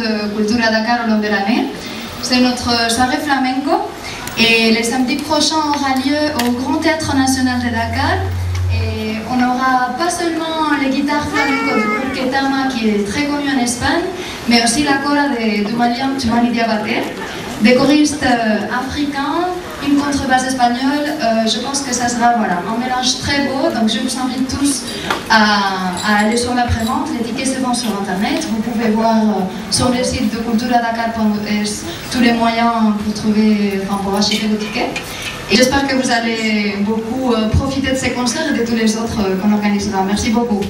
de Cultura Dakar au long de la mer. C'est notre soirée flamenco et le samedi prochain aura lieu au Grand Théâtre National de Dakar. Et on aura pas seulement les guitares flamenco du groupe Ketama qui est très connu en Espagne, mais aussi la cora de Dumalian Chimani Diabater, des choristes africains, une contrebasse espagnole. Je pense que ça sera un mélange très beau, donc je vous invite tous à aller sur la prévente. Les tickets se vendent sur internet, vous pouvez voir sur le site de culturadakar.es tous les moyens pour trouver, pour acheter vos tickets. Et j'espère que vous allez beaucoup profiter de ces concerts et de tous les autres qu'on organisera. Merci beaucoup.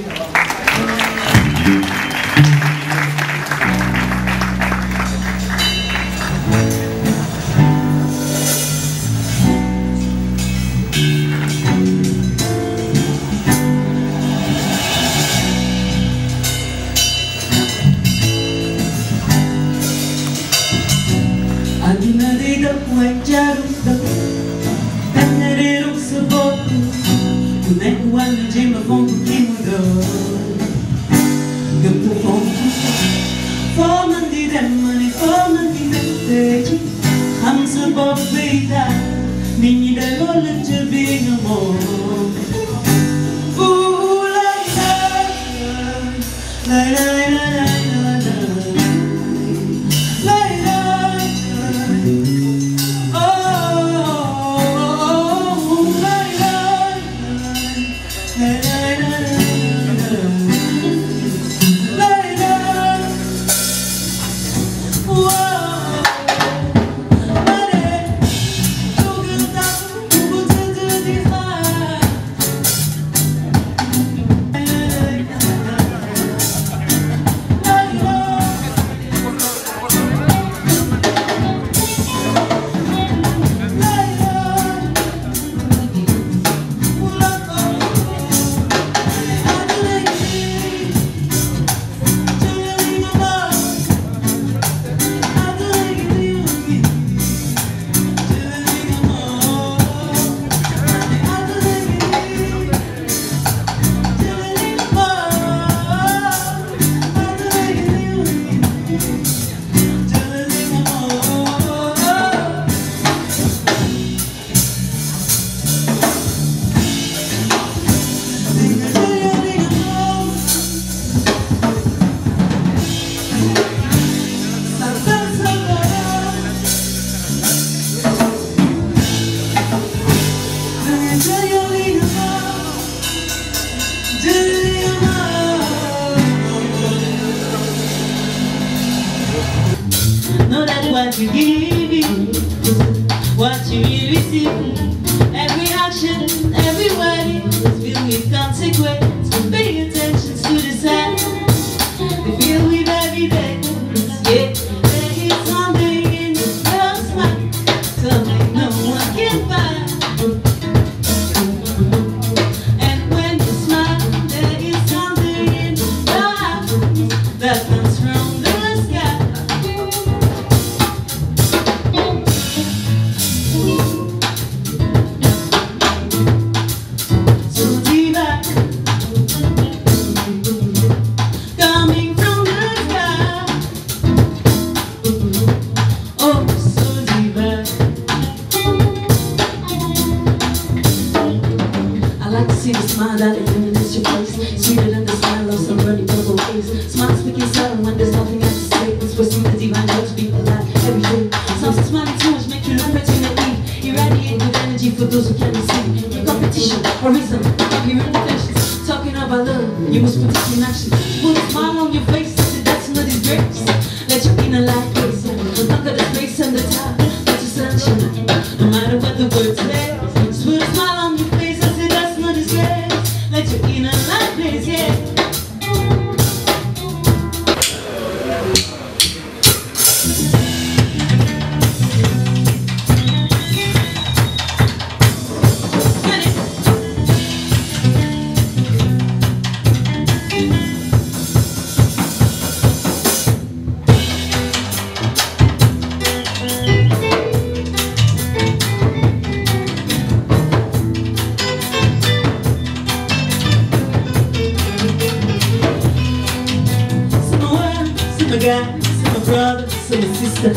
my brother, so my sister,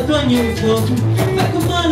étranger, ne pas avoir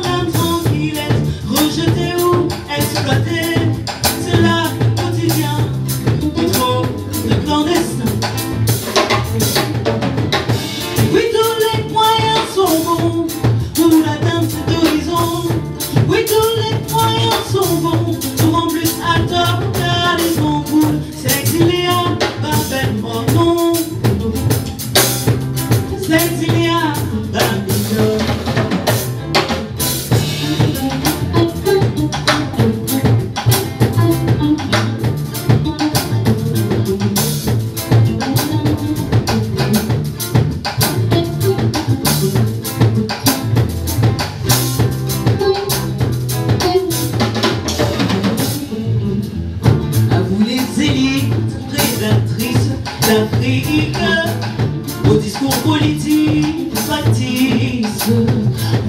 l'âme tranquille, être rejeté ou exploité. politique, au discours politique, factice.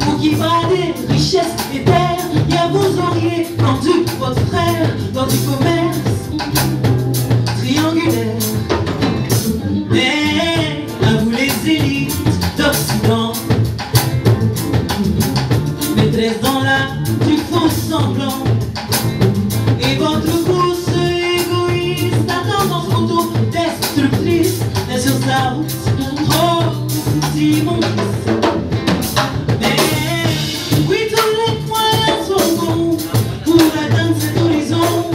Vous qui parlez richesse et terre, bien vous auriez vendu votre frère dans du commerce triangulaire. Mais à vous les élites d'Occident, maîtresse dans l'art du faux semblant, et votre course égoïste, la tendance auto-destructrice est sur sa route, trop immonde. Mais oui, tous les moyens sont bons pour atteindre cet horizon.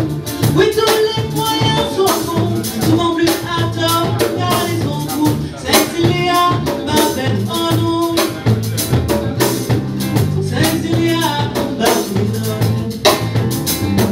Oui, tous les moyens sont bons, souvent plus à tort car les sont courts. Cécilia m'appelle en nom, Cécilia m'appelle en nom.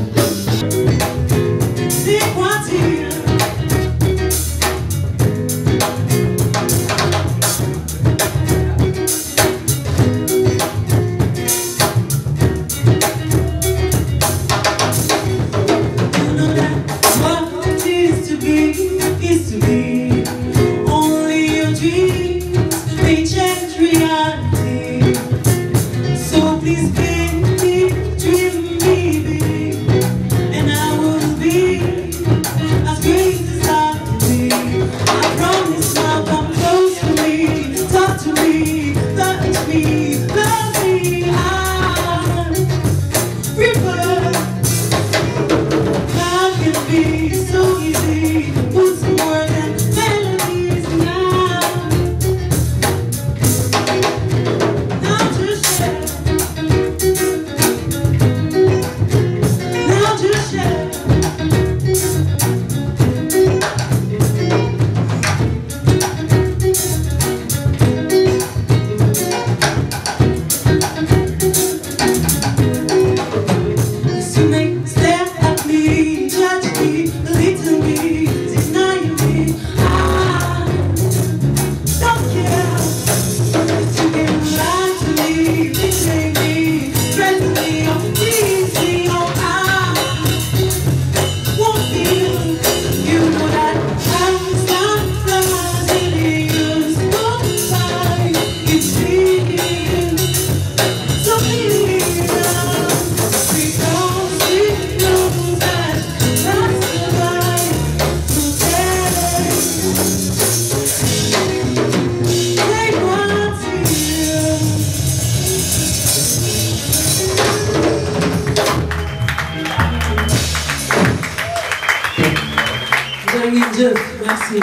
Merci.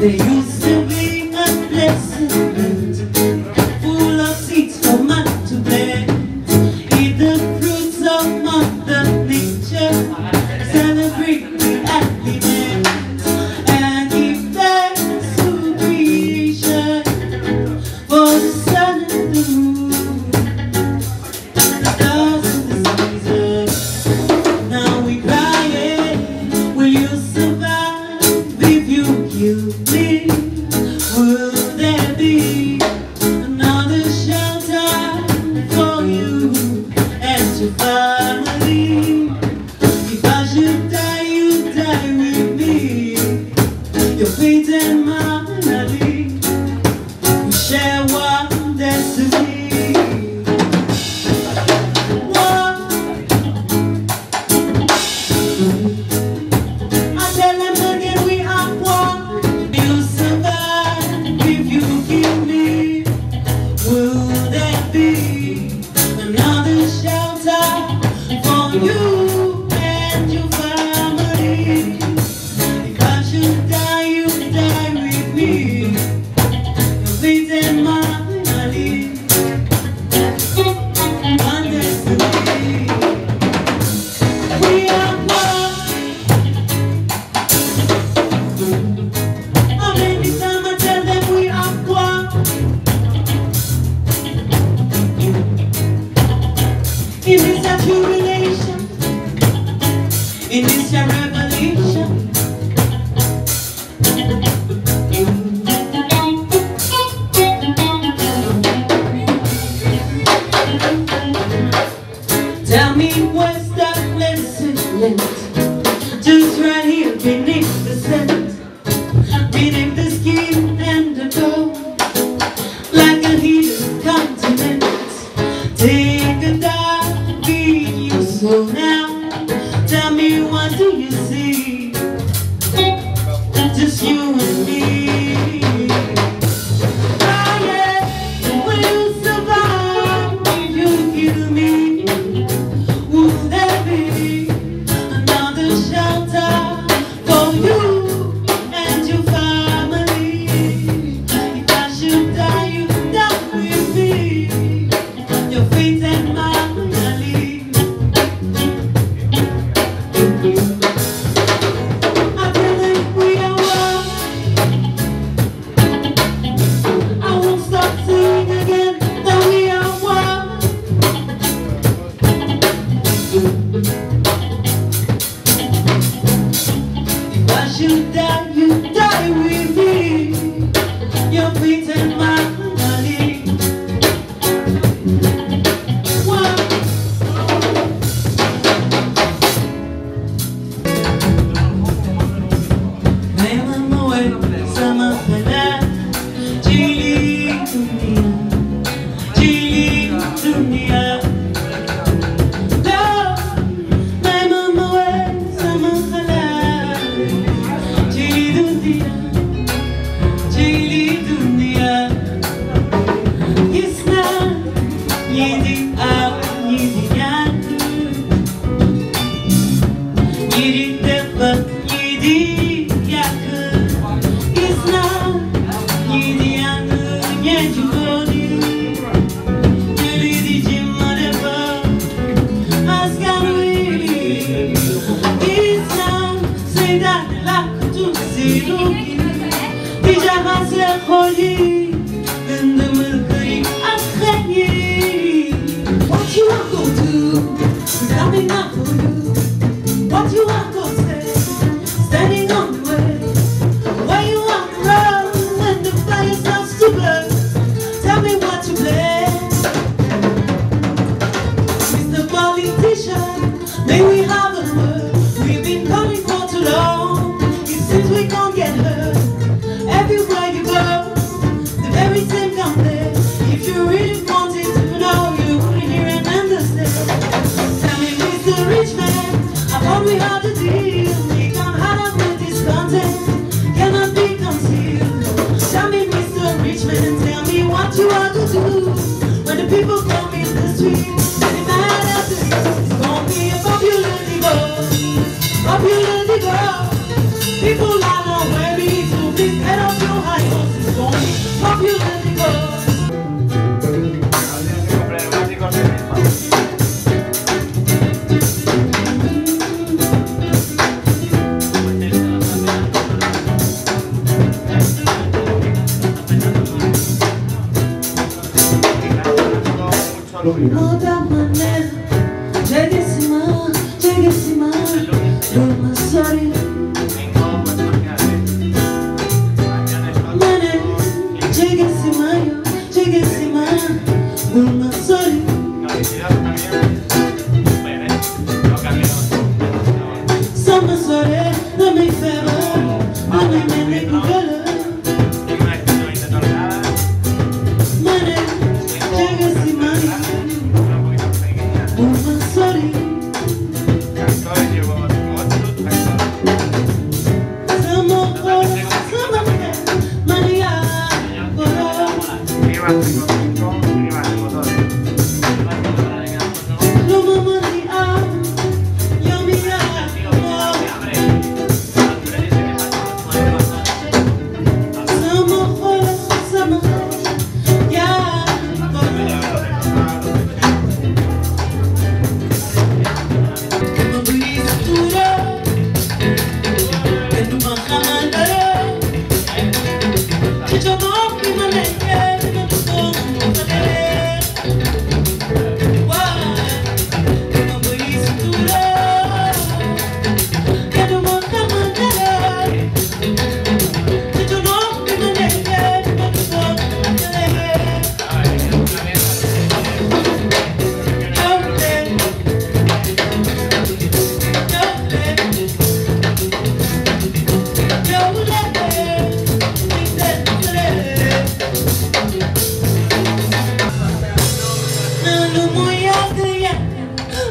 They used to be a blessing, full of seeds for man to bear. Eat the fruits of Mother Nature, celebrate the happiness, and give thanks to creation for the sun and the moon, the stars and the seasons. Now we cry. Tell me what's the lesson meant? Just right here beneath. Sing and I feel you so now. Tell me what do you see? Just you and me.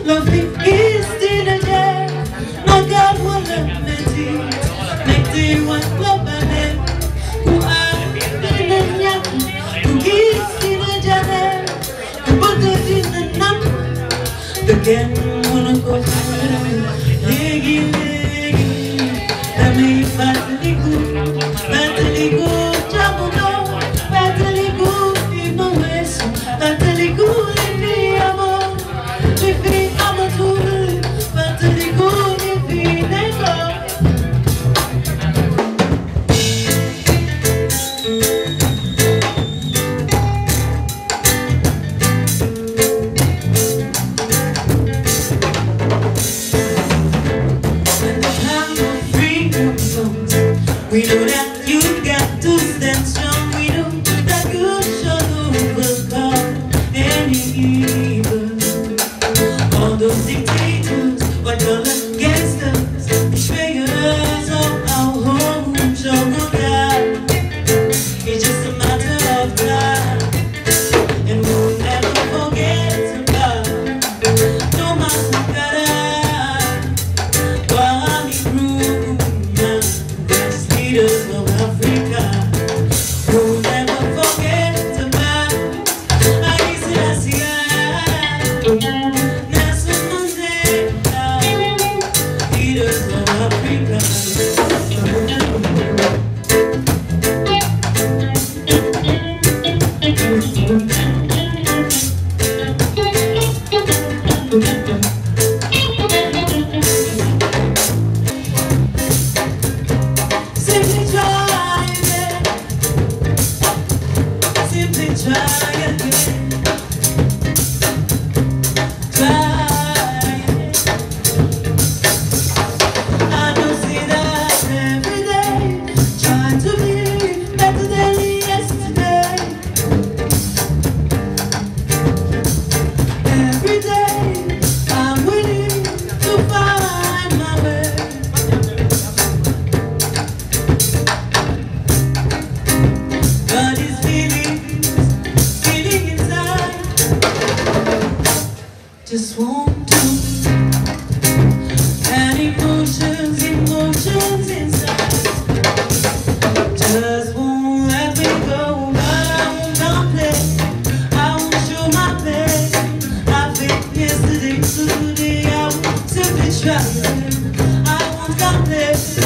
Nothing is dinner there. No God will let me do. Make the one love my name. Who are in the night? Who is dinner there? The buttons in the night. The game won't go through. Leggy, leggy. Let me fight the good. Fight the good. Jabuno. Fight the good. In my waist. Fight the good. In me, amor. We free. We know that you've got to stand strong. We know that good shall overcome any evil. All those dictators, what you're against us, betrayers of our home shall go down. It's just a matter of time, and we'll never forget about no matter what we prove. Leaders of Africa, who never forget about Asia, Nelson Mandela, leaders of Africa. Just won't do. And emotions inside just won't let me go. But I will not play, I won't show my face. I think yesterday, today, I won't simply try. I won't complain.